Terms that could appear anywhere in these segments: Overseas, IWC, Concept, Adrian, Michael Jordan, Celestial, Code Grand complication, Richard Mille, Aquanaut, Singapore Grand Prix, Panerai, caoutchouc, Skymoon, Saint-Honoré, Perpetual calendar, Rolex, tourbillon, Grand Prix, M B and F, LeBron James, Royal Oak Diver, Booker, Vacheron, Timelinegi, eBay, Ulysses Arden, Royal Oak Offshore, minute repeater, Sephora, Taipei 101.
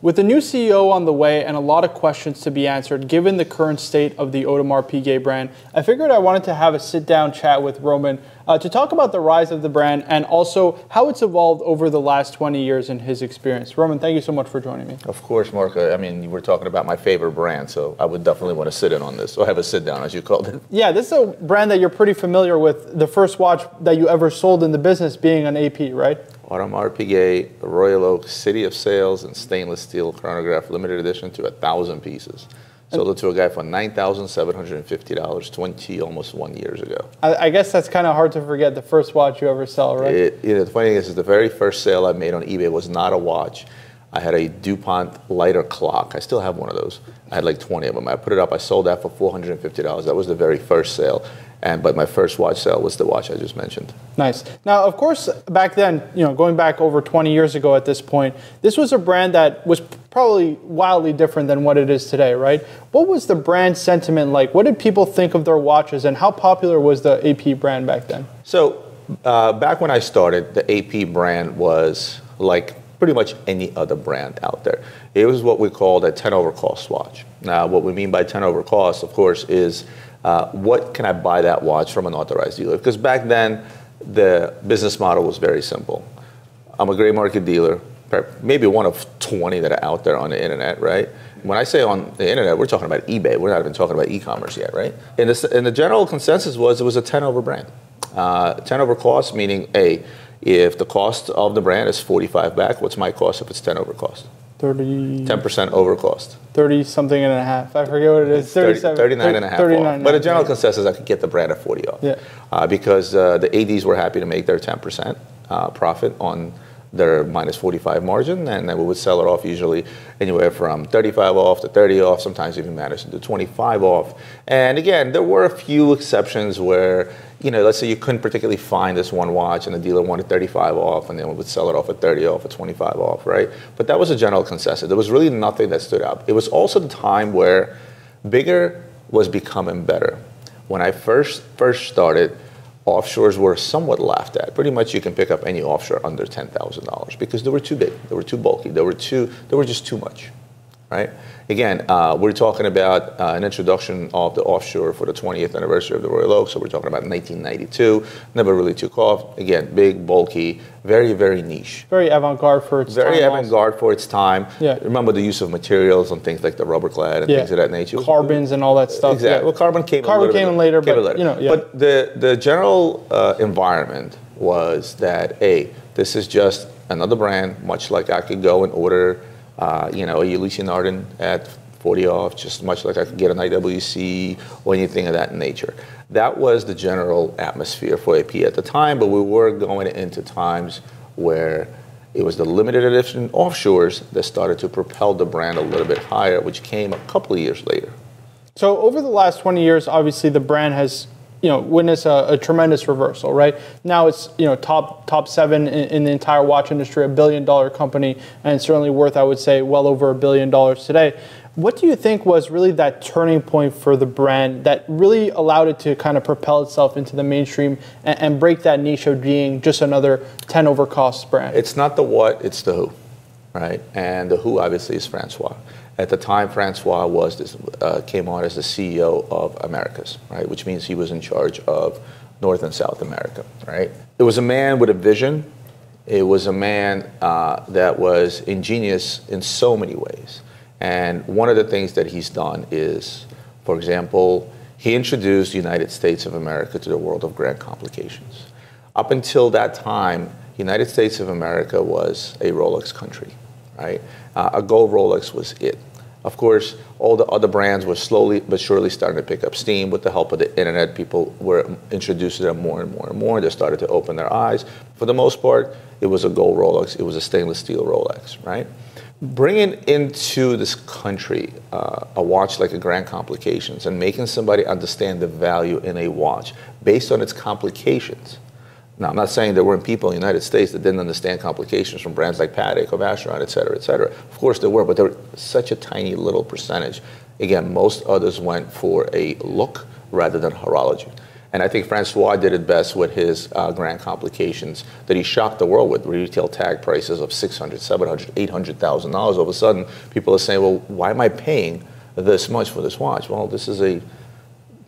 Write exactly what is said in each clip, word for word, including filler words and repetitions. With the new C E O on the way and a lot of questions to be answered given the current state of the Audemars Piguet brand, I figured I wanted to have a sit-down chat with Roman uh, to talk about the rise of the brand and also how it's evolved over the last twenty years in his experience. Roman, thank you so much for joining me. Of course, Marco. I mean, you were talking about my favorite brand, so I would definitely want to sit in on this, or have a sit-down, as you called it. Yeah, this is a brand that you're pretty familiar with, the first watch that you ever sold in the business being an A P, right? Audemars Piguet, Royal Oak, City of Sales, and Stainless Steel Chronograph Limited Edition to one thousand pieces. Sold it to a guy for nine thousand seven hundred fifty dollars twenty, almost one years ago. I, I guess that's kind of hard to forget, the first watch you ever sell, right? It, you know, the funny thing is, is, the very first sale I made on eBay was not a watch. I had a Dupont lighter clock. I still have one of those. I had like twenty of them. I put it up. I sold that for four hundred fifty dollars. That was the very first sale. And but my first watch sale was the watch I just mentioned. Nice. Now, of course, back then, you know, going back over twenty years ago at this point, this was a brand that was probably wildly different than what it is today, right? What was the brand sentiment like? What did people think of their watches, and how popular was the A P brand back then? So uh, back when I started, the A P brand was like pretty much any other brand out there. It was what we called a ten over cost watch. Now, what we mean by ten over cost, of course, is Uh, what can I buy that watch from an authorized dealer? Because back then, the business model was very simple. I'm a gray market dealer, maybe one of twenty that are out there on the internet, right? When I say on the internet, we're talking about eBay. We're not even talking about e-commerce yet, right? And, this, and the general consensus was it was a ten over brand. Uh, ten over cost meaning, A, if the cost of the brand is forty-five back, what's my cost if it's ten over cost? thirty... ten percent over cost. thirty something and a half. I forget what it is. thirty-seven. thirty, thirty-nine and a half. thirty-nine, but a general consensus, I could get the brand at forty off. Yeah. Uh, because uh, the A Ds were happy to make their ten percent uh, profit on their minus forty-five margin, and then we would sell it off usually anywhere from thirty-five off to thirty off, sometimes even managed to do twenty-five off. And again, there were a few exceptions where, you know, let's say you couldn't particularly find this one watch and the dealer wanted thirty-five off, and then we would sell it off at thirty off, at twenty-five off, right? But that was a general consensus. There was really nothing that stood out. It was also the time where bigger was becoming better. When I first first started, offshores were somewhat laughed at. Pretty much you can pick up any offshore under ten thousand dollars because they were too big, they were too bulky, they were, too, they were just too much, right? Again, uh, we're talking about uh, an introduction of the offshore for the twentieth anniversary of the Royal Oak, so we're talking about nineteen ninety-two, never really took off. Again, big, bulky, very, very niche. Very avant-garde for its very time. Very avant-garde for its time. Yeah. Remember the use of materials and things like the rubber clad and yeah. things of that nature. Carbons and all that stuff. Exactly. Yeah. Well, carbon came carbon came in later. Came but, later. You know, yeah. But the, the general uh, environment was that, A, this is just another brand, much like I could go and order Uh, you know, a Ulysses Arden at forty off, just much like I could get an I W C or anything of that nature. That was the general atmosphere for A P at the time, but we were going into times where it was the limited edition offshores that started to propel the brand a little bit higher, which came a couple of years later. So over the last twenty years, obviously the brand has, you know, witness a, a tremendous reversal, right? Now it's, you know, top top seven in, in the entire watch industry, a billion dollar company, and certainly worth, I would say, well over a billion dollars today. What do you think was really that turning point for the brand that really allowed it to kind of propel itself into the mainstream and, and break that niche of being just another ten over cost brand? It's not the what, it's the who, right? And the who obviously is Francois. At the time, Francois was this, uh, came on as the C E O of Americas, right? Which means he was in charge of North and South America, right? It was a man with a vision. It was a man uh, that was ingenious in so many ways. And one of the things that he's done is, for example, he introduced the United States of America to the world of Grand Complications. Up until that time, United States of America was a Rolex country, right? Uh, a gold Rolex was it. Of course, all the other brands were slowly but surely starting to pick up steam. With the help of the internet, people were introduced to them more and more and more. They started to open their eyes. For the most part, it was a gold Rolex. It was a stainless steel Rolex, right? Bringing into this country uh, a watch like a Grand Complications and making somebody understand the value in a watch based on its complications. Now, I'm not saying there weren't people in the United States that didn't understand complications from brands like Patek or Vacheron, et cetera, et cetera. Of course there were, but there were such a tiny little percentage. Again, most others went for a look rather than horology. And I think Francois did it best with his uh, Grand Complications that he shocked the world with retail tag prices of six hundred, seven hundred, eight hundred thousand dollars. All of a sudden, people are saying, well, why am I paying this much for this watch? Well, this is a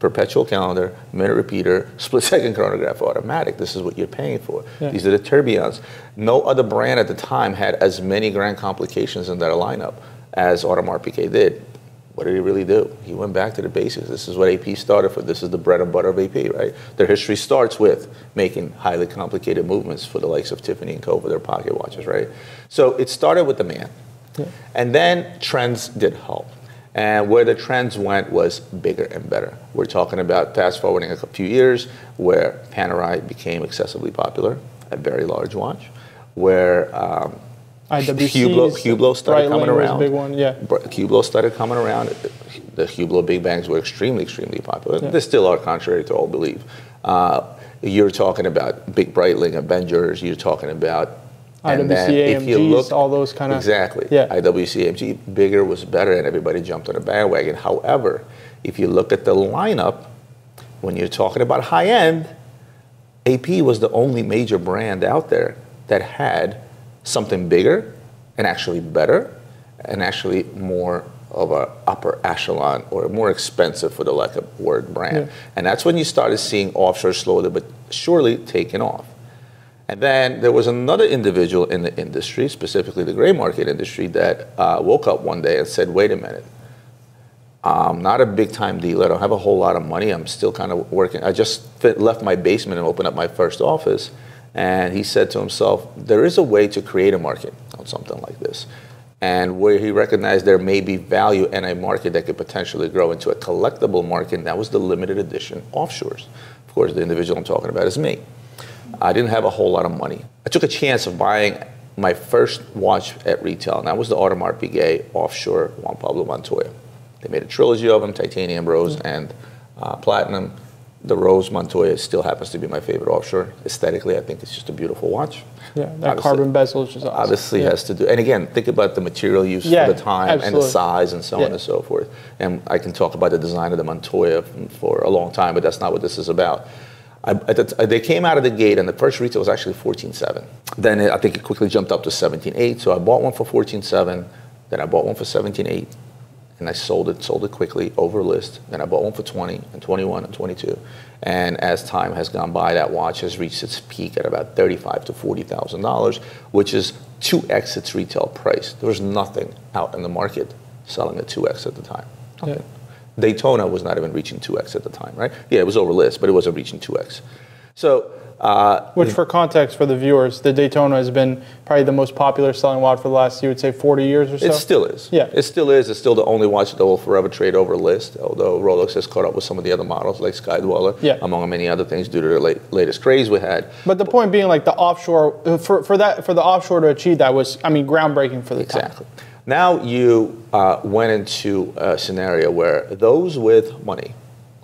perpetual calendar, minute repeater, split-second chronograph automatic. This is what you're paying for. Yeah. These are the tourbillons. No other brand at the time had as many Grand Complications in their lineup as Audemars Piguet did. What did he really do? He went back to the basics. This is what A P started for. This is the bread and butter of A P, right? Their history starts with making highly complicated movements for the likes of Tiffany and Co. for their pocket watches, right? So it started with the man. Yeah. And then trends did help. And where the trends went was bigger and better. We're talking about fast-forwarding a few years where Panerai became excessively popular, a very large watch, where... Um, Hublot, Hublot started coming around. Big one, yeah. Hublot started coming around. The Hublot Big Bangs were extremely, extremely popular. Yeah. They still are, contrary to all belief. Uh, you're talking about Big Breitling, Avengers. You're talking about I W C, and then A M Gs, if you look, all those kind of exactly. Yeah. I W C, A M G, bigger was better, and everybody jumped on a bandwagon. However, if you look at the lineup, when you're talking about high end, A P was the only major brand out there that had something bigger and actually better and actually more of an upper echelon or more expensive, for the lack of a word, brand. Yeah. And that's when you started seeing offshore slowly but surely taking off. And then there was another individual in the industry, specifically the gray market industry, that uh, woke up one day and said, wait a minute, I'm not a big time dealer, I don't have a whole lot of money, I'm still kind of working, I just fit, left my basement and opened up my first office. And he said to himself, there is a way to create a market on something like this. And where he recognized there may be value in a market that could potentially grow into a collectible market, and that was the limited edition offshores. Of course, the individual I'm talking about is me. I didn't have a whole lot of money. I took a chance of buying my first watch at retail, and that was the Audemars Piguet Offshore Juan Pablo Montoya. They made a trilogy of them, titanium, rose, mm-hmm. and uh, platinum. The Rose Montoya still happens to be my favorite offshore. Aesthetically, I think it's just a beautiful watch. Yeah, that obviously, carbon bezel is just awesome. Obviously yeah. has to do, and again, think about the material used yeah, for the time absolutely. and the size and so yeah. on and so forth. And I can talk about the design of the Montoya for a long time, but that's not what this is about. I, at the they came out of the gate, and the first retail was actually fourteen seven. Then it, I think it quickly jumped up to seventeen eight, so I bought one for fourteen seven, then I bought one for seventeen eight. And I sold it, sold it quickly, over list. And I bought one for twenty and twenty-one and twenty-two. And as time has gone by, that watch has reached its peak at about thirty-five thousand to forty thousand dollars, which is two X its retail price. There was nothing out in the market selling at two X at the time. Okay. Yeah. Daytona was not even reaching two X at the time, right? Yeah, it was over list, but it wasn't reaching two X. So, uh, which for context for the viewers, the Daytona has been probably the most popular selling watch for the last, you would say, forty years or so? It still is. Yeah. It still is. It's still the only watch that will forever trade over list, although Rolex has caught up with some of the other models like Skydweller, yeah. among many other things due to the late, latest craze we had. But the point being, like the offshore, for, for, that, for the offshore to achieve that was, I mean, groundbreaking for the exactly. time. Now you uh, went into a scenario where those with money,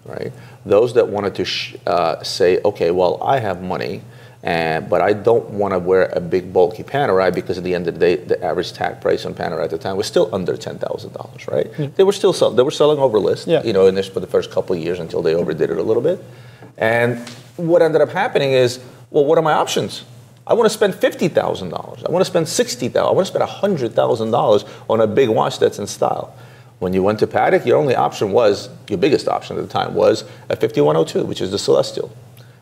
right? Those that wanted to sh uh, say, okay, well, I have money, and, but I don't want to wear a big, bulky Panerai, because at the end of the day, the average tag price on Panerai at the time was still under ten thousand dollars, right? Yeah. They were still sell they were selling over list, yeah. you know, in this for the first couple of years until they overdid it a little bit. And what ended up happening is, well, what are my options? I want to spend fifty thousand dollars. I want to spend sixty thousand dollars. I want to spend one hundred thousand dollars on a big watch that's in style. When you went to Patek, your only option was, your biggest option at the time was a fifty-one oh two, which is the Celestial,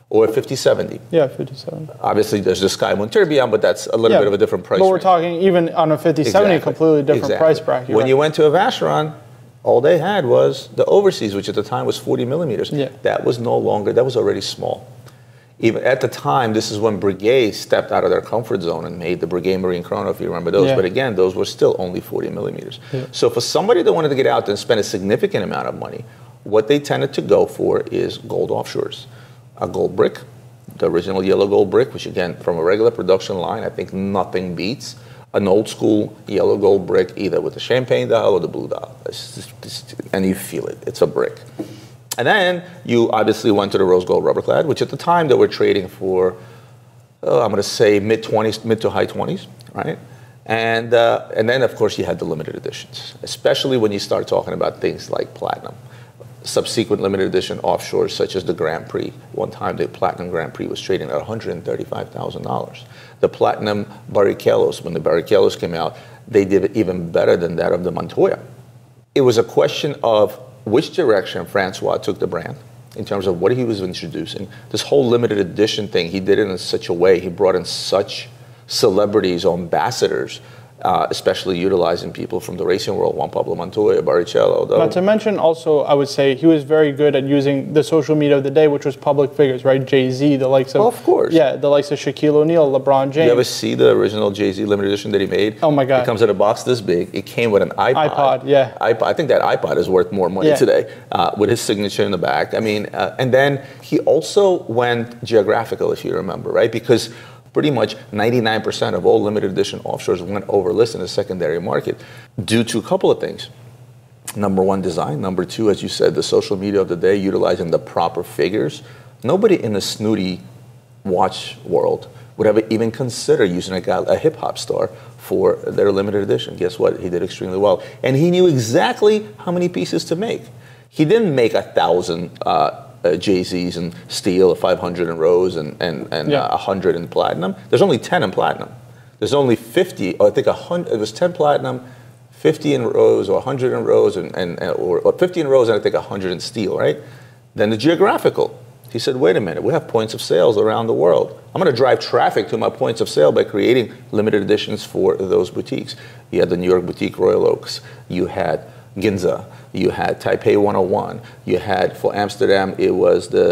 or a fifty seventy. Yeah, fifty seventy. Obviously, there's the Skymoon Tourbillon, but that's a little yeah, bit of a different price. But range. We're talking even on a fifty seventy, exactly. a completely different exactly. price bracket. When right? you went to a Vacheron, all they had was the Overseas, which at the time was forty millimeters. Yeah. That was no longer, that was already small. Even at the time, this is when Breguet stepped out of their comfort zone and made the Breguet Marine Chrono, if you remember those. Yeah. But again, those were still only forty millimeters. Yeah. So for somebody that wanted to get out and spend a significant amount of money, what they tended to go for is gold offshores. A gold brick, the original yellow gold brick, which again, from a regular production line, I think nothing beats an old school yellow gold brick, either with the champagne dial or the blue dial. It's just, it's, and you feel it, it's a brick. And then you obviously went to the rose gold rubber clad, which at the time they were trading for, oh, I'm going to say mid twenties, mid to high twenties, right? And, uh, and then, of course, you had the limited editions, especially when you start talking about things like platinum. subsequent limited edition offshores, such as the Grand Prix. One time, the Platinum Grand Prix was trading at one hundred thirty-five thousand dollars. The Platinum Barrichellos, when the Barrichellos came out, they did even better than that of the Montoya. It was a question of which direction Francois took the brand in terms of what he was introducing. This whole limited edition thing, he did it in such a way, he brought in such celebrities or ambassadors, uh, especially utilizing people from the racing world, Juan Pablo Montoya, Barrichello. Not to mention also, I would say, he was very good at using the social media of the day, which was public figures, right? Jay-Z, the likes of... Oh, of course. Yeah, the likes of Shaquille O'Neal, LeBron James. You ever see the original Jay-Z limited edition that he made? Oh my God. It comes in a box this big. It came with an iPod. iPod, yeah. iPod. I think that iPod is worth more money yeah. today, uh, with his signature in the back. I mean, uh, and then he also went geographical, if you remember, right? Because pretty much ninety-nine percent of all limited edition offshores went overlist in the secondary market due to a couple of things. Number one, design. Number two, as you said, the social media of the day, utilizing the proper figures. Nobody in the snooty watch world would ever even consider using a, guy, a hip hop star for their limited edition. Guess what? He did extremely well. And he knew exactly how many pieces to make. He didn't make a thousand uh, Uh, Jay-Z's and steel, five hundred in rose, and and, and yeah. uh, one hundred in platinum. There's only ten in platinum. There's only fifty, or I think one hundred, it was ten platinum, fifty in rose, or one hundred in rose, and, and, and or, or fifty in rose, and I think one hundred in steel, right? Then the geographical. He said, wait a minute, we have points of sales around the world. I'm gonna drive traffic to my points of sale by creating limited editions for those boutiques. You had the New York boutique, Royal Oaks. You had Ginza, you had Taipei one oh one, you had, for Amsterdam, it was the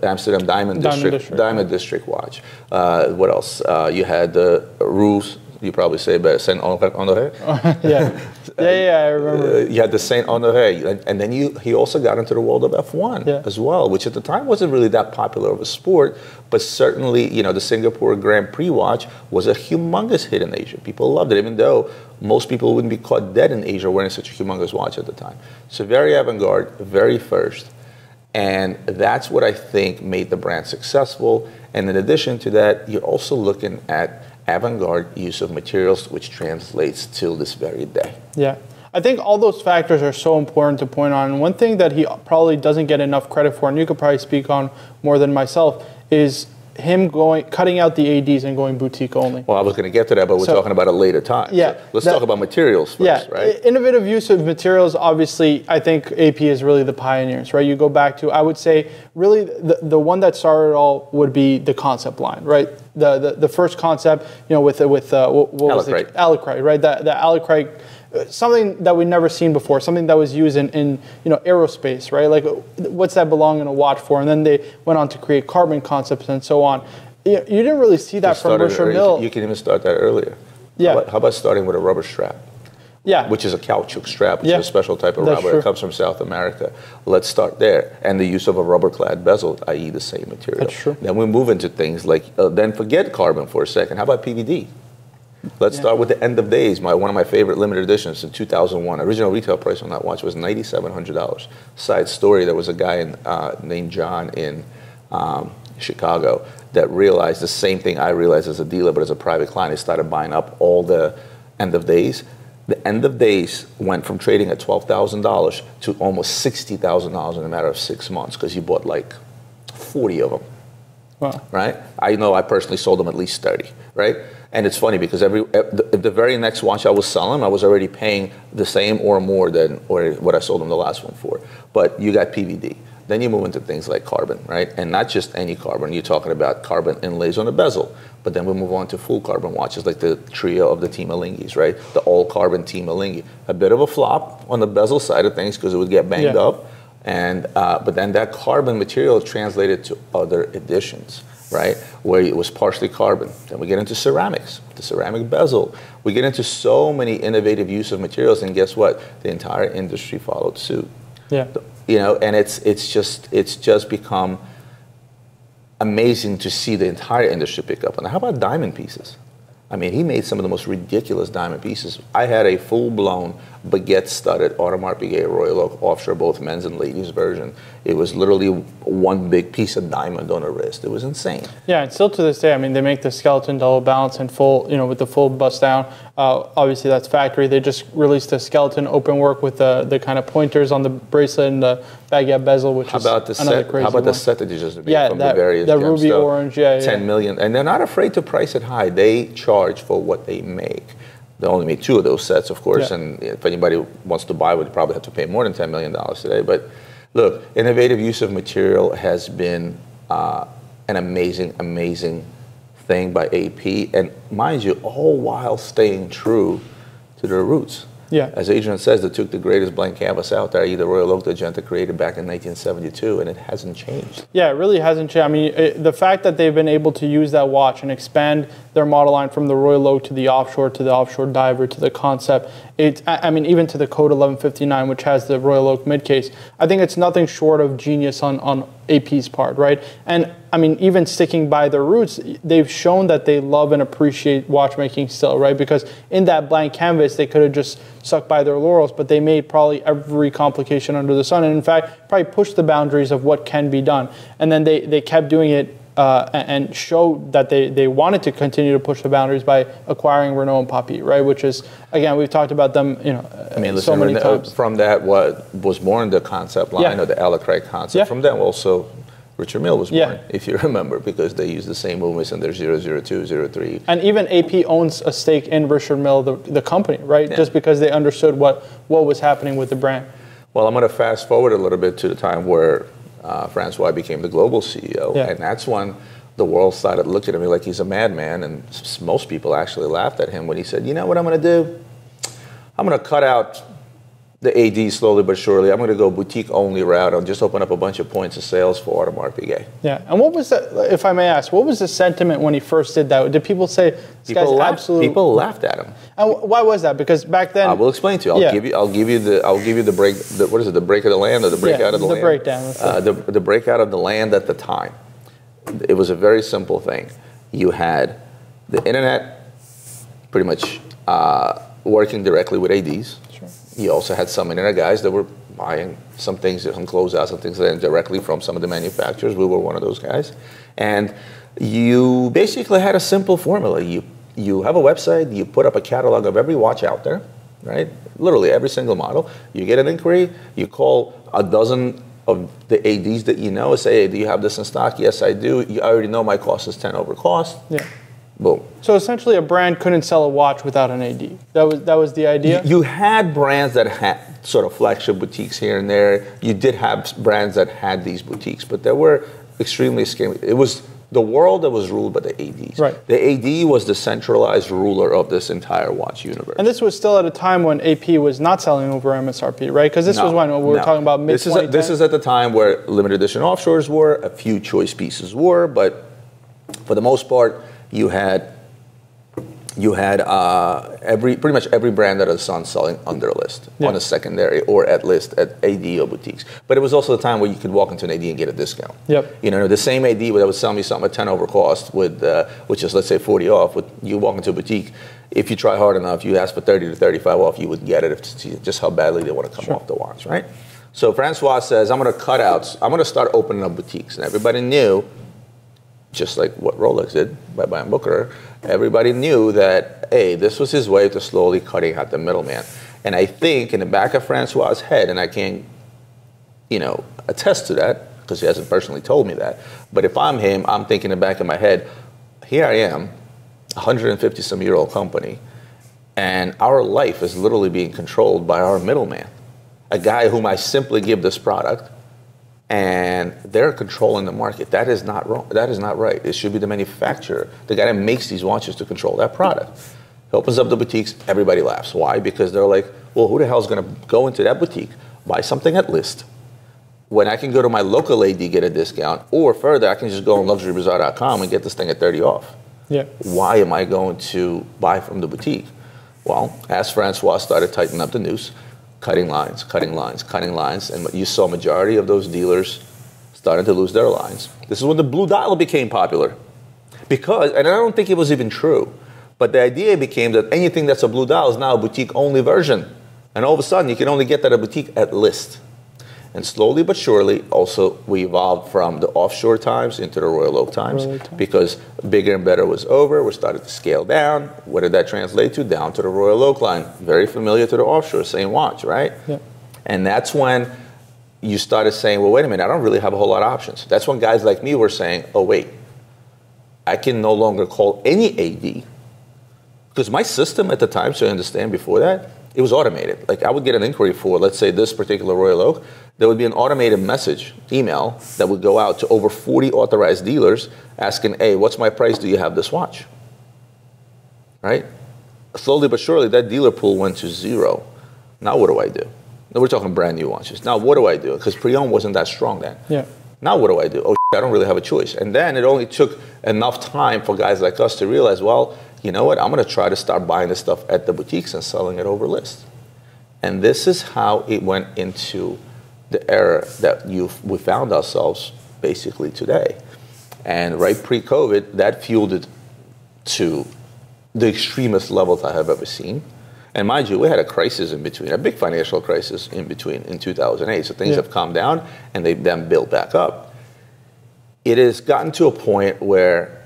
uh, Amsterdam Diamond, Diamond District, District Diamond District watch. Uh, what else? Uh, you had the Rules, you probably say better, Saint-Honoré. yeah. yeah, yeah, I remember. Uh, you had the Saint-Honoré, and then you, he also got into the world of F one yeah. as well, which at the time wasn't really that popular of a sport, but certainly, you know, the Singapore Grand Prix watch was a humongous hit in Asia. People loved it, even though most people wouldn't be caught dead in Asia wearing such a humongous watch at the time. So very avant-garde, very first. And that's what I think made the brand successful. And in addition to that, you're also looking at avant-garde use of materials, which translates till this very day. Yeah, I think all those factors are so important to point on. And one thing that he probably doesn't get enough credit for, and you could probably speak on more than myself, is him going, cutting out the A Ds and going boutique only. Well, I was going to get to that, but we're so, talking about a later time. Yeah, so let's that, talk about materials first, yeah, right? Innovative use of materials, obviously, I think A P is really the pioneers, right? You go back to, I would say, really the, the one that started it all would be the Concept line, right? The, the, the first Concept, you know, with, with uh, what, what was it? Alucrite, right? The, the Alucrite, something that we'd never seen before, something that was used in, in you know, aerospace, right? Like, what's that belong in a watch for? And then they went on to create carbon concepts and so on. You, you didn't really see that from Richard Mille. You can even start that earlier. Yeah. How about, how about starting with a rubber strap? Yeah. Which is a caoutchouc strap, which yeah. is a special type of That's rubber. True. It comes from South America. Let's start there. And the use of a rubber-clad bezel, that is the same material. That's true. Then we move into things like, uh, then forget carbon for a second. How about P V D? Let's yeah. start with the End of Days, my, one of my favorite limited editions in two thousand one. Original retail price on that watch was nine thousand seven hundred dollars. Side story, there was a guy in, uh, named John in um, Chicago that realized the same thing I realized as a dealer, but as a private client. He started buying up all the End of Days. The End of Days went from trading at twelve thousand dollars to almost sixty thousand dollars in a matter of six months because he bought like forty of them. Wow. Right? I know I personally sold them at least thirty, right? And it's funny because every the, the very next watch I was selling, I was already paying the same or more than or what I sold them the last one for. But you got P V D. Then you move into things like carbon, right? And not just any carbon. You're talking about carbon inlays on the bezel. But then we move on to full carbon watches like the trio of the Timelinegis, right? The all-carbon Timelinegi. A bit of a flop on the bezel side of things because it would get banged yeah. up. And, uh, but then that carbon material translated to other editions, right? Where it was partially carbon. Then we get into ceramics, the ceramic bezel. We get into so many innovative use of materials, and guess what? The entire industry followed suit. Yeah. You know, and it's, it's, just, it's just become amazing to see the entire industry pick up. And how about diamond pieces? I mean, he made some of the most ridiculous diamond pieces. I had a full-blown baguette-studded Audemars Piguet Royal Oak Offshore, both men's and ladies' version. It was literally one big piece of diamond on a wrist. It was insane. Yeah, and still to this day, I mean, they make the skeleton double balance and full, you know, with the full bust down. Uh, obviously, that's factory. They just released a skeleton open work with the the kind of pointers on the bracelet and the baguette bezel, which how is about the another set, crazy How about one. the set that you just made yeah, from that, the various that ruby stuff, orange, yeah, ten yeah. million, and they're not afraid to price it high. They charge for what they make. They only made two of those sets, of course, yeah. and if anybody wants to buy, would probably have to pay more than ten million dollars today. But look, innovative use of material has been uh, an amazing, amazing. thing by A P, and mind you, all while staying true to their roots. Yeah. As Adrian says, they took the greatest blank canvas out there, either Royal Oak, the Genta created back in nineteen seventy-two, and it hasn't changed. Yeah, it really hasn't changed. I mean, it, the fact that they've been able to use that watch and expand their model line from the Royal Oak to the Offshore, to the Offshore Diver, to the Concept, it, I mean, even to the Code eleven fifty-nine, which has the Royal Oak mid-case, I think it's nothing short of genius on, on A P's part, right? And I mean, even sticking by their roots, they've shown that they love and appreciate watchmaking still, right? Because in that blank canvas, they could have just sucked by their laurels, but they made probably every complication under the sun, and in fact, probably pushed the boundaries of what can be done. And then they, they kept doing it uh, and, and showed that they, they wanted to continue to push the boundaries by acquiring Renault and Papi, right? Which is, again, we've talked about them, you know, I mean, listen, so many Renault, times. From that, what was born the Concept line, yeah. or the Alucrite concept, yeah. from that also, Richard Mille was born, yeah. if you remember, because they use the same movements in their zero zero two, zero three. And even A P owns a stake in Richard Mille, the, the company, right? Yeah. Just because they understood what, what was happening with the brand. Well, I'm going to fast forward a little bit to the time where uh, Francois became the global C E O. Yeah. And that's when the world started looking at me like he's a madman. And most people actually laughed at him when he said, you know what I'm going to do? I'm going to cut out the A D slowly but surely. I'm going to go boutique only route. I'll just open up a bunch of points of sales for Audemars Piguet. Yeah, and what was the, if I may ask, what was the sentiment when he first did that? Did people say this people guy's laughed, absolutely? People laughed at him. And why was that? Because back then, I will explain to you. I'll yeah. give you. I'll give you the. I'll give you the break. The, what is it? The break of the land or the breakout yeah, of the, the land? Breakdown, uh, the breakdown. The breakout of the land at the time. It was a very simple thing. You had the internet, pretty much uh, working directly with A Ds. Sure. You also had some internet guys that were buying some things, some closeouts and things like that directly from some of the manufacturers. We were one of those guys. And you basically had a simple formula. You, you have a website, you put up a catalog of every watch out there, right? Literally every single model. You get an inquiry, you call a dozen of the A Ds that you know and say, hey, do you have this in stock? Yes, I do. You already know my cost is ten over cost. Yeah. Boom. So essentially a brand couldn't sell a watch without an A D. That was, that was the idea? You, you had brands that had sort of flagship boutiques here and there. You did have brands that had these boutiques, but they were extremely skinny. It was the world that was ruled by the A Ds. Right. The A D was the centralized ruler of this entire watch universe. And this was still at a time when A P was not selling over M S R P, right? Because this no, was when we were no. talking about mid-twenty ten. This is, a, this is at the time where limited edition offshores were, a few choice pieces were, but for the most part, You had, you had uh, every pretty much every brand under the sun selling under list yeah. on a secondary or at list at A D or boutiques. But it was also the time where you could walk into an A D and get a discount. Yep. You know, the same A D that was selling me something at ten over cost with uh, which is let's say forty off. With you walk into a boutique, if you try hard enough, you ask for thirty to thirty-five off, you would get it. If just how badly they want to come sure. off the watch, right? So Francois says, I'm going to cut out. I'm going to start opening up boutiques, and everybody knew. Just like what Rolex did by buying Booker, everybody knew that, hey, this was his way to slowly cutting out the middleman. And I think in the back of Francois's head, and I can't, you know, attest to that because he hasn't personally told me that, but if I'm him, I'm thinking in the back of my head, here I am, one hundred fifty some year old company, and our life is literally being controlled by our middleman, a guy whom I simply give this product, and they're controlling the market. That is not wrong. That is not right. It should be the manufacturer, the guy that makes these watches, to control that product. He opens up the boutiques. Everybody laughs. Why? Because they're like, well, who the hell is going to go into that boutique, buy something at list, when I can go to my local A D, get a discount, or further, I can just go on luxury bazaar dot com and get this thing at thirty off. Yeah. Why am I going to buy from the boutique? Well, as Francois started tightening up the noose, cutting lines, cutting lines, cutting lines, and you saw majority of those dealers starting to lose their lines. This is when the blue dial became popular, because, and I don't think it was even true, but the idea became that anything that's a blue dial is now a boutique-only version, and all of a sudden you can only get that at a boutique at list. And slowly but surely, also, we evolved from the offshore times into the Royal Oak times, Royal because bigger and better was over. We started to scale down. What did that translate to? Down to the Royal Oak line. Very familiar to the offshore, same watch, right? Yeah. And that's when you started saying, well, wait a minute, I don't really have a whole lot of options. That's when guys like me were saying, oh, wait, I can no longer call any A D. Because my system at the time, so you understand before that, it was automated. Like I would get an inquiry for, let's say, this particular Royal Oak. There would be an automated message, email, that would go out to over forty authorized dealers asking, hey, what's my price? Do you have this watch? Right? Slowly but surely, that dealer pool went to zero. Now what do I do? Now we're talking brand new watches. Now what do I do? Because pre-owned wasn't that strong then. Yeah. Now what do I do? Oh, I don't really have a choice. And then it only took enough time for guys like us to realize, well, you know what, I'm going to try to start buying this stuff at the boutiques and selling it over list. And this is how it went into the era that you've, we found ourselves basically today. And right pre-COVID, that fueled it to the extremist levels I have ever seen. And mind you, we had a crisis in between, a big financial crisis in between in two thousand eight. So things yeah. have calmed down and they've then built back up. It has gotten to a point where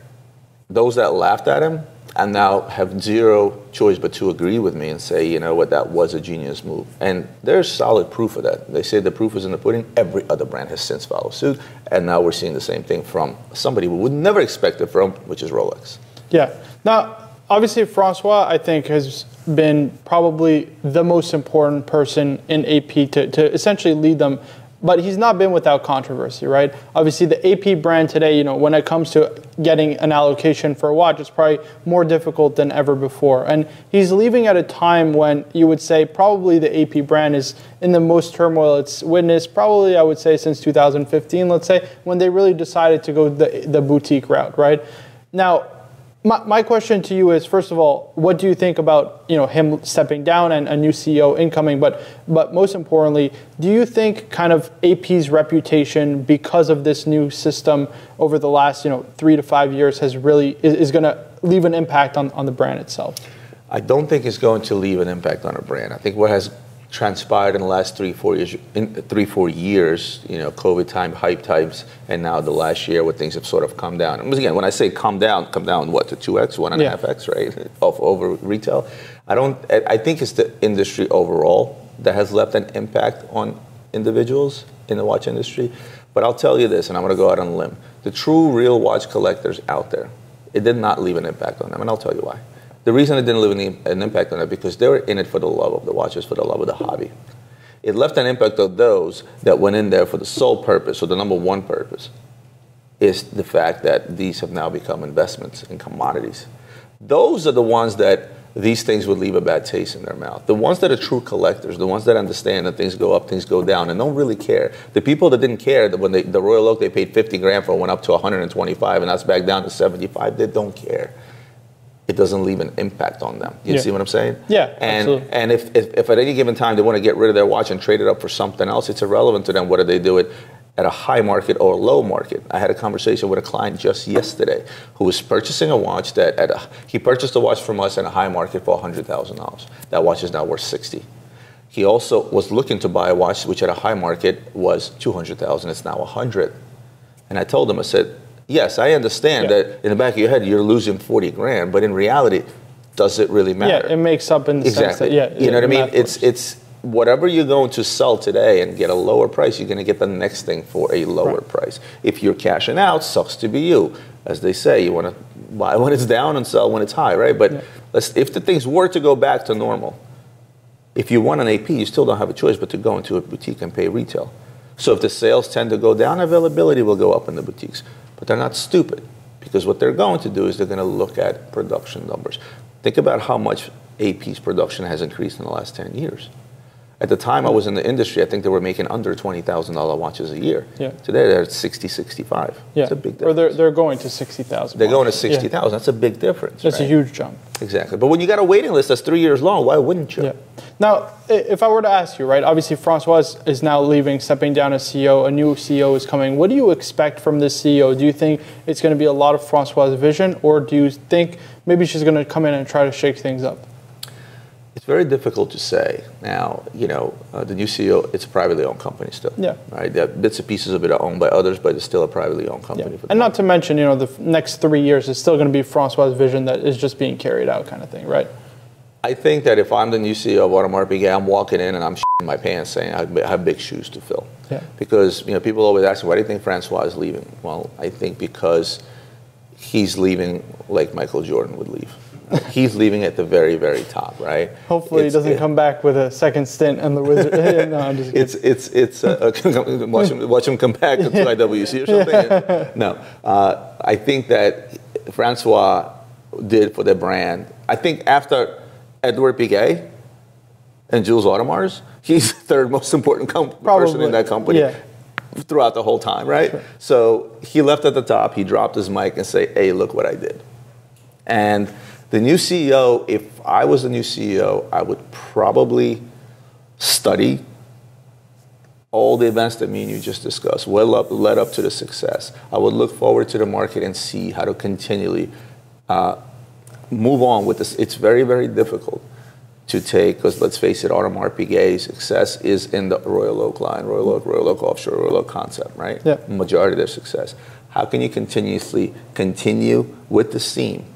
those that laughed at him and now have zero choice but to agree with me and say, you know what, that was a genius move. And there's solid proof of that. They say the proof is in the pudding. Every other brand has since followed suit. And now we're seeing the same thing from somebody we would never expect it from, which is Rolex. Yeah. Now, obviously, Francois, I think, has been probably the most important person in A P to, to essentially lead them. But he's not been without controversy, right? Obviously, the A P brand today, you know, when it comes to getting an allocation for a watch, it's probably more difficult than ever before. And he's leaving at a time when you would say probably the A P brand is in the most turmoil it's witnessed, probably I would say since two thousand fifteen, let's say, when they really decided to go the, the boutique route, right? Now, my, my question to you is, first of all, what do you think about, you know, him stepping down and a new C E O incoming? But, but most importantly, do you think kind of A P's reputation because of this new system over the last, you know, three to five years has really is, is going to leave an impact on, on the brand itself? I don't think it's going to leave an impact on a brand. I think what has transpired in the last three, four years, in three, four years, you know, COVID time, hype times, and now the last year where things have sort of come down. And again, when I say come down, come down what, to two X, one and yeah. a half X, right, off over retail? I don't, I think it's the industry overall that has left an impact on individuals in the watch industry. But I'll tell you this, and I'm gonna go out on a limb. The true real watch collectors out there, it did not leave an impact on them, and I'll tell you why. The reason it didn't leave an impact on that because they were in it for the love of the watches, for the love of the hobby. It left an impact on those that went in there for the sole purpose, or the number one purpose, is the fact that these have now become investments and commodities. Those are the ones that these things would leave a bad taste in their mouth. The ones that are true collectors, the ones that understand that things go up, things go down, and don't really care. The people that didn't care that when they, the Royal Oak, they paid fifty grand for, went up to one hundred twenty-five, and that's back down to seventy-five, they don't care. It doesn't leave an impact on them. You yeah. see what I'm saying? Yeah, and, absolutely. And if, if, if at any given time they want to get rid of their watch and trade it up for something else, it's irrelevant to them whether they do it at a high market or a low market. I had a conversation with a client just yesterday who was purchasing a watch that, at a, he purchased a watch from us in a high market for one hundred thousand dollars. That watch is now worth sixty thousand dollars. He also was looking to buy a watch which at a high market was two hundred thousand dollars. It's now one hundred thousand dollars. And I told him, I said, yes, I understand yeah. that in the back of your head you're losing forty grand, but in reality, does it really matter? Yeah, it makes up in the exactly. sense that, yeah. You know what I mean? It's, it's whatever you're going to sell today and get a lower price, you're going to get the next thing for a lower right. price. If you're cashing out, sucks to be you. As they say, you want to buy when it's down and sell when it's high, right? But yeah. let's, if the things were to go back to normal, if you want an A P, you still don't have a choice but to go into a boutique and pay retail. So if the sales tend to go down, availability will go up in the boutiques. But they're not stupid, because what they're going to do is they're going to look at production numbers. Think about how much A P's production has increased in the last ten years. At the time I was in the industry, I think they were making under twenty thousand dollar watches a year. Yeah. Today they're at sixty, sixty-five. Yeah. That's a big difference. Or they're, they're going to sixty thousand. They're going to sixty thousand. Yeah. That's a big difference. That's right? A huge jump. Exactly. But when you got a waiting list that's three years long, why wouldn't you? Yeah. Now, if I were to ask you, right, obviously Francois is now leaving, stepping down as C E O, a new C E O is coming. What do you expect from this C E O? Do you think it's going to be a lot of Francois' vision, or do you think maybe she's going to come in and try to shake things up? It's very difficult to say now. You know, uh, the new C E O, it's a privately owned company still. Yeah. Right. Bits and pieces of it are owned by others, but it's still a privately owned company. Yeah. For and not to mention, you know, the f next three years is still going to be Francois' vision that is just being carried out, kind of thing, right? I think that if I'm the new C E O of Audemars Piguet, I'm walking in and I'm shitting my pants, saying I have big shoes to fill. Yeah. Because you know, people always ask me, why do you think Francois is leaving? Well, I think because he's leaving like Michael Jordan would leave. He's leaving at the very, very top, right? Hopefully, it's, he doesn't it, come back with a second stint in the Wizard. No, I'm just kidding. It's it's it's uh, watch him watch him come back to I W C or something. No, uh, I think that Francois did for the brand. I think after Edouard Piguet and Jules Audemars, he's the third most important com Probably. person in that company. Yeah. Throughout the whole time, right? Sure. So he left at the top. He dropped his mic and say, "Hey, look what I did," and the new C E O, if I was the new C E O, I would probably study all the events that me and you just discussed, well up, led up to the success. I would look forward to the market and see how to continually uh, move on with this. It's very, very difficult to take, because let's face it, Audemars Piguet's success is in the Royal Oak line, Royal Oak, Royal Oak Offshore, Royal Oak Concept, right? Yeah. Majority of their success. How can you continuously continue with the theme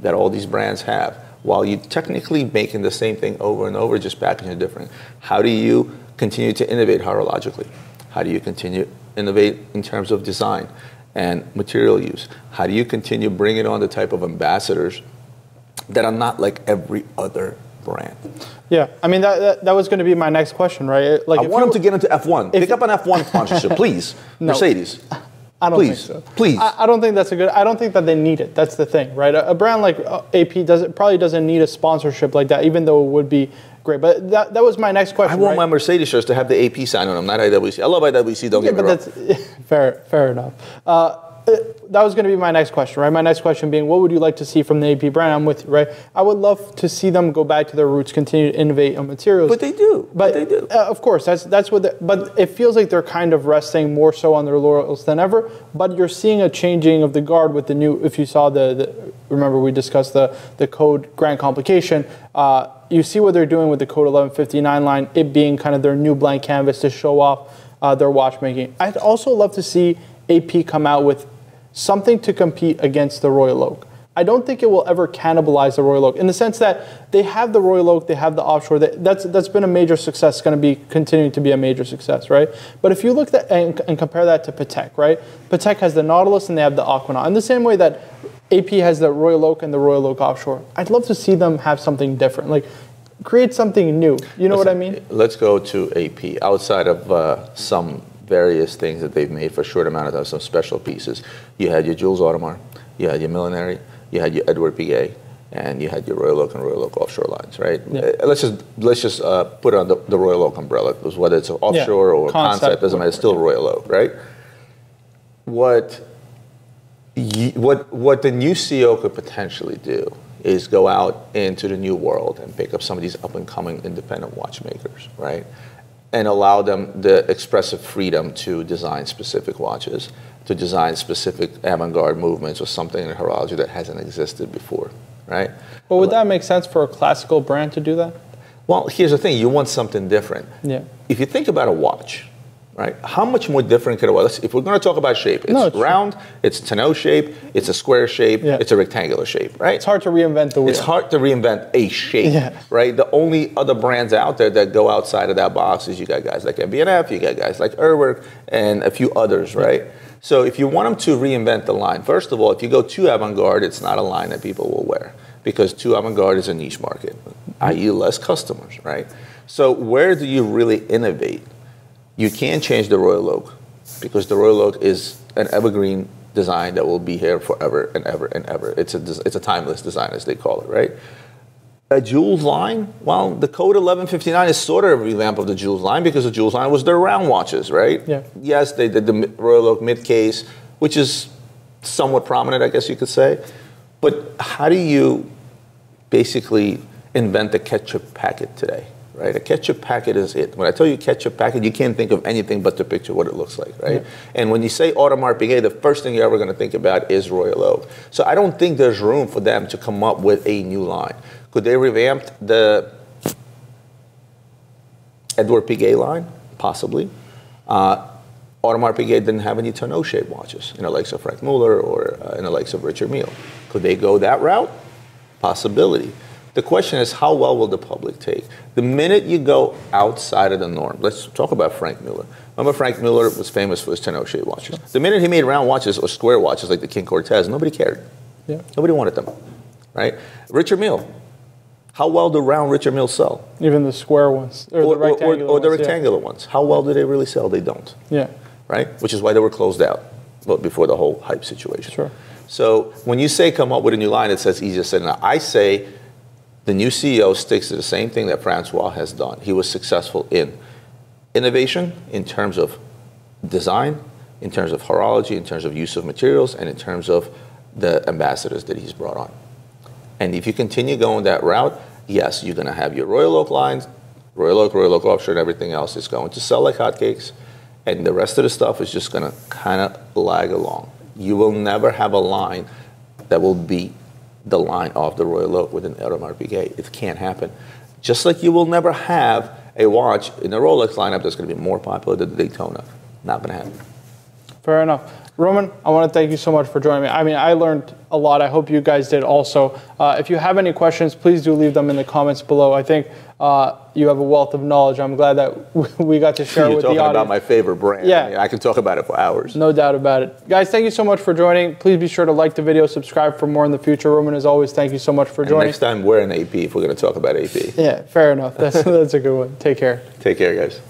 that all these brands have, while you're technically making the same thing over and over, just packaging it different? How do you continue to innovate horologically? How do you continue to innovate in terms of design and material use? How do you continue bringing on the type of ambassadors that are not like every other brand? Yeah, I mean, that, that, that was going to be my next question, right? Like, I if want them to get into F one. Pick up an F one sponsorship, please. No. Mercedes. I don't Please. think so. Please. I, I don't think that's a good, I don't think that they need it. That's the thing, right? A, a brand like A P doesn't, probably doesn't need a sponsorship like that, even though it would be great. But that, that was my next question. I want right? my Mercedes shirts to have the A P sign on them, not I W C. I love I W C, don't yeah, get me but wrong. That's, fair, fair enough. Uh, that was going to be my next question, right? My next question being, what would you like to see from the A P brand? I'm with you, right? I would love to see them go back to their roots, continue to innovate on materials. But they do. But, but they do. Uh, of course, that's that's what. They, but it feels like they're kind of resting more so on their laurels than ever. But you're seeing a changing of the guard with the new. If you saw the, the remember we discussed the the Code Grand Complication. Uh, you see what they're doing with the Code eleven fifty-nine line. It being kind of their new blank canvas to show off uh, their watchmaking. I'd also love to see A P come out with something to compete against the Royal Oak. I don't think it will ever cannibalize the Royal Oak in the sense that they have the Royal Oak, they have the offshore. That, that's that's been a major success. It's going to be continuing to be a major success, right? But if you look at and, and compare that to Patek, right? Patek has the Nautilus and they have the Aquanaut. In the same way that A P has the Royal Oak and the Royal Oak Offshore, I'd love to see them have something different, like create something new. You know Listen, what I mean? Let's go to A P outside of uh, some various things that they've made for a short amount of time, some special pieces. You had your Jules Audemars, you had your millinery, you had your Edouard Piguet, and you had your Royal Oak and Royal Oak Offshore lines, right? Yeah. Let's just let's just uh, put on the, the Royal Oak umbrella, because whether it's offshore yeah. or concept, concept doesn't matter. It's still Royal Oak, right? What you, what what the new C E O could potentially do is go out into the new world and pick up some of these up and coming independent watchmakers, right? And allow them the expressive freedom to design specific watches, to design specific avant-garde movements or something in horology that hasn't existed before, right? But would that make sense for a classical brand to do that? Well, here's the thing. You want something different. Yeah. If you think about a watch, right, how much more different could a watch? If we're going to talk about shape, it's, no, it's round, true. it's tonneau shape, it's a square shape, yeah. it's a rectangular shape, right? It's hard to reinvent the wheel. It's hard to reinvent a shape, yeah. right? The only other brands out there that go outside of that box is you got guys like M B and F, you got guys like Erwerk, and a few others, yeah. right? So if you want them to reinvent the line, first of all, if you go too avant-garde, it's not a line that people will wear, because too avant-garde is a niche market, that is less customers, right? So where do you really innovate? You can't change the Royal Oak, because the Royal Oak is an evergreen design that will be here forever and ever and ever. It's a, it's a timeless design, as they call it, right? A Jules line, well, the Code eleven fifty-nine is sort of a revamp of the Jules line, because the Jules line was their round watches, right? Yeah. Yes, they did the Royal Oak mid-case, which is somewhat prominent, I guess you could say. But how do you basically invent the ketchup packet today? Right? A ketchup packet is it. When I tell you ketchup packet, you can't think of anything but the picture, what it looks like, right? Yeah. And when you say Audemars Piguet, the first thing you're ever going to think about is Royal Oak. So I don't think there's room for them to come up with a new line. Could they revamp the Edouard Piguet line, possibly. Uh, Audemars Piguet didn't have any tonneau shaped watches in the likes of Frank Muller or uh, in the likes of Richard Mille. Could they go that route? Possibility. The question is, how well will the public take? The minute you go outside of the norm, let's talk about Frank Muller. Remember, Frank Muller was famous for his tonneau shaped watches. The minute he made round watches or square watches like the King Cortez, nobody cared. Yeah. Nobody wanted them, right? Richard Mille. How well do round Richard Mille sell? Even the square ones, or, or the rectangular, or, or, or the ones, rectangular yeah. ones. How well do they really sell? They don't. Yeah. Right? Which is why they were closed out before the whole hype situation. Sure. So when you say come up with a new line, it says easier said than done. I say the new C E O sticks to the same thing that Francois has done. He was successful in innovation, in terms of design, in terms of horology, in terms of use of materials, and in terms of the ambassadors that he's brought on. And if you continue going that route, yes, you're going to have your Royal Oak lines, Royal Oak, Royal Oak Offshore, and everything else is going to sell like hotcakes. And the rest of the stuff is just going to kind of lag along. You will never have a line that will be the line of the Royal Oak with an Audemars Piguet. It can't happen. Just like you will never have a watch in the Rolex lineup that's going to be more popular than the Daytona. Not going to happen. Fair enough. Roman, I want to thank you so much for joining me. I mean, I learned a lot. I hope you guys did also. Uh, if you have any questions, please do leave them in the comments below. I think uh, you have a wealth of knowledge. I'm glad that we got to share You're with the audience. You're talking about my favorite brand. Yeah. I mean, I can talk about it for hours. No doubt about it. Guys, thank you so much for joining. Please be sure to like the video, subscribe for more in the future. Roman, as always, thank you so much for joining. And next time, we're in A P if we're going to talk about A P. Yeah, fair enough. That's, that's a good one. Take care. Take care, guys.